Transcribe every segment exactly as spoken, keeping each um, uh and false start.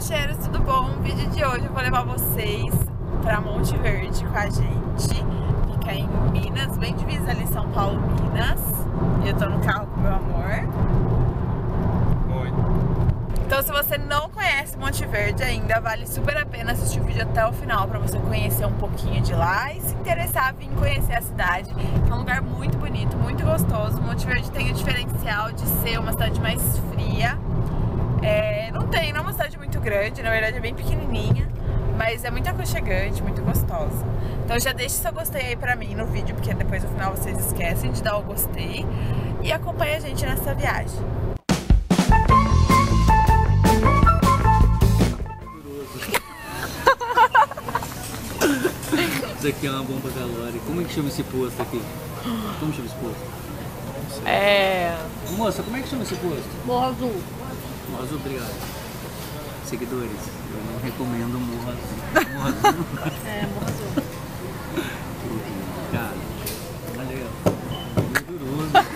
lancheiros, tudo bom? No vídeo de hoje eu vou levar vocês pra Monte Verde com a gente. Fica em Minas, bem divisa ali São Paulo, Minas. Eu tô no carro com meu amor. Oi. Então se você não conhece Monte Verde ainda, vale super a pena assistir o vídeo até o final pra você conhecer um pouquinho de lá e se interessar em conhecer a cidade. É um lugar muito bonito, muito gostoso. Monte Verde tem o diferencial de ser uma cidade mais fria. É, não tem, não é uma cidade muito grande, na verdade é bem pequenininha, mas é muito aconchegante, muito gostosa. Então já deixa seu gostei aí pra mim no vídeo, porque depois no final vocês esquecem de dar o gostei, e acompanha a gente nessa viagem. Isso aqui é uma bomba calórica. Como é que chama esse posto aqui? Como chama esse posto? É... Moça, como é que chama esse posto? Morro Azul. Morro Azul, obrigado. Seguidores, eu não recomendo o Morro Azul. Morro Azul. É, Morro Azul. Cara, valeu. Muito duroso.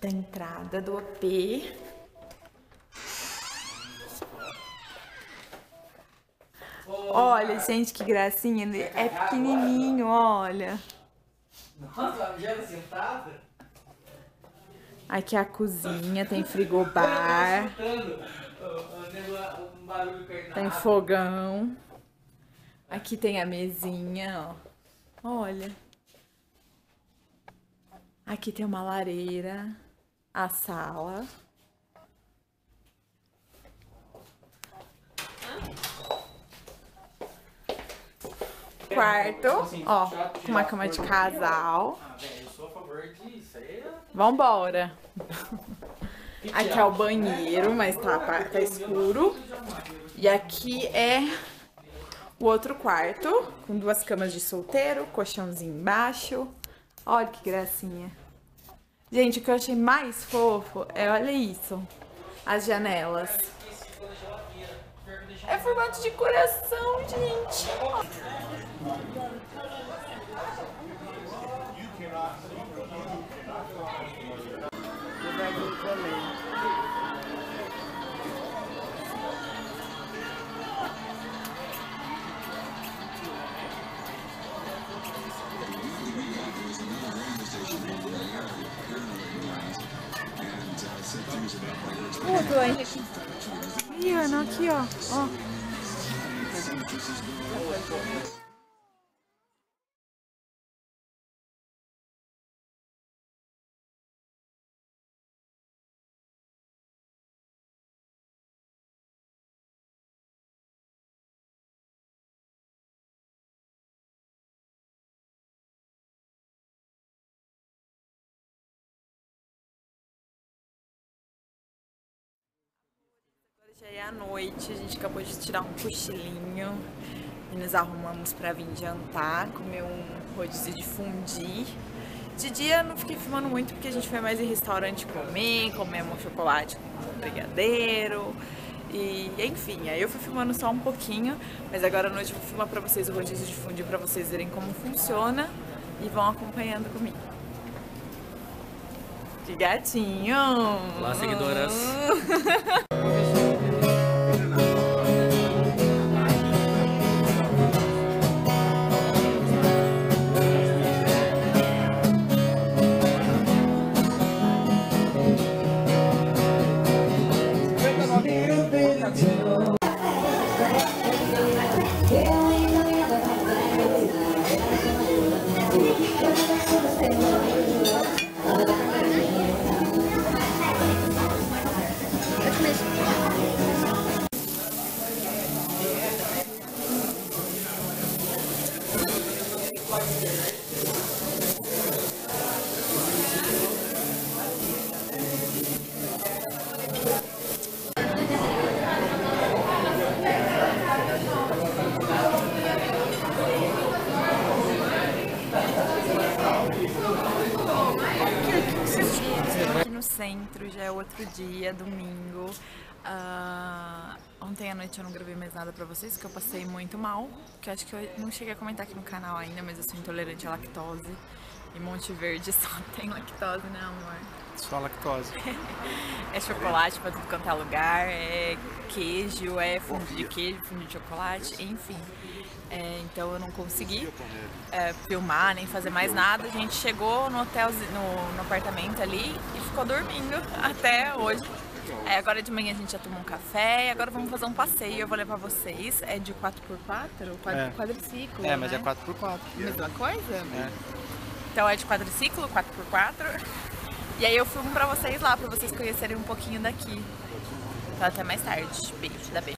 Da entrada do A P. Olha, gente, que gracinha. É pequenininho, olha. Nossa, já era sentada? Aqui é a cozinha, tem frigobar. Tem fogão. Aqui tem a mesinha, ó. Olha. Aqui tem uma lareira. A sala. Quarto, ó, com uma cama de casal. Vambora. Aqui é o banheiro, mas tá, tá escuro. E aqui é o outro quarto, com duas camas de solteiro, colchãozinho embaixo. Olha que gracinha. Gente, o que eu achei mais fofo é, olha isso, as janelas. É formato de coração, gente. E Ana, aqui ó, ó. Já é à noite, a gente acabou de tirar um cochilinho e nos arrumamos pra vir jantar, comer um rodízio de fundi. De dia eu não fiquei filmando muito porque a gente foi mais em restaurante comer, comemos um chocolate com brigadeiro E enfim, aí eu fui filmando só um pouquinho, mas agora à noite eu vou filmar pra vocês o rodízio de fundi pra vocês verem como funciona e vão acompanhando comigo. Que gatinho! Olá, seguidoras! Centro, já é outro dia, domingo. Uh, ontem à noite eu não gravei mais nada pra vocês, que eu passei muito mal, que eu acho que eu não cheguei a comentar aqui no canal ainda, mas eu sou intolerante à lactose. E Monte Verde só tem lactose, né, amor? Só lactose. É chocolate pra tudo quanto é lugar, é queijo, é fundo de queijo, fundo de chocolate, enfim. É, então eu não consegui é, filmar, nem fazer mais nada. A gente chegou no hotel, no, no apartamento ali e ficou dormindo até hoje. É, agora de manhã a gente já tomou um café e agora vamos fazer um passeio. Eu vou levar vocês. É de quatro por quatro? É. Quadriciclo. É, mas né? É quatro por quatro. Mesma coisa? É. Então é de quadriciclo, quatro por quatro. E aí eu filmo pra vocês lá, pra vocês conhecerem um pouquinho daqui. Então até mais tarde. Beijo, dá beijo.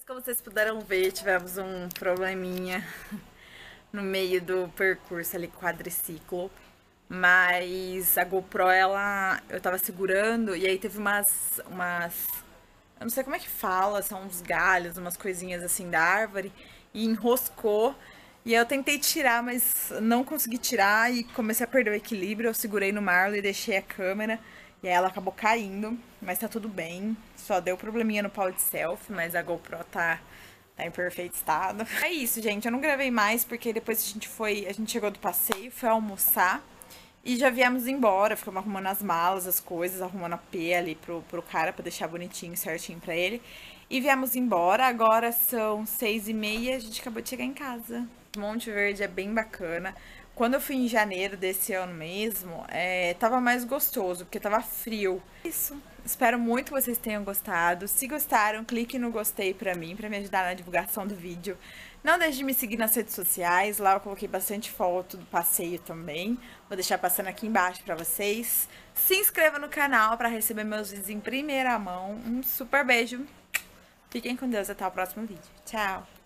Mas como vocês puderam ver, tivemos um probleminha no meio do percurso ali, quadriciclo. Mas a GoPro, ela, eu tava segurando e aí teve umas, umas, eu não sei como é que fala, são uns galhos, umas coisinhas assim da árvore, e enroscou. E eu tentei tirar, mas não consegui tirar e comecei a perder o equilíbrio. Eu segurei no Marlon e deixei a câmera e aí ela acabou caindo, mas tá tudo bem. Só deu probleminha no pau de selfie, mas a GoPro tá, tá em perfeito estado. É isso, gente, eu não gravei mais porque depois a gente foi, a gente chegou do passeio, foi almoçar e já viemos embora. Ficamos arrumando as malas, as coisas, arrumando a pê ali pro, pro cara, pra deixar bonitinho, certinho pra ele. E viemos embora, agora são seis e meia, a gente acabou de chegar em casa. Monte Verde é bem bacana. Quando eu fui em janeiro desse ano mesmo, é, tava mais gostoso, porque tava frio. Isso. Espero muito que vocês tenham gostado. Se gostaram, clique no gostei pra mim, pra me ajudar na divulgação do vídeo. Não deixe de me seguir nas redes sociais, lá eu coloquei bastante foto do passeio também. Vou deixar passando aqui embaixo pra vocês. Se inscreva no canal pra receber meus vídeos em primeira mão. Um super beijo. Fiquem com Deus, até o próximo vídeo. Tchau!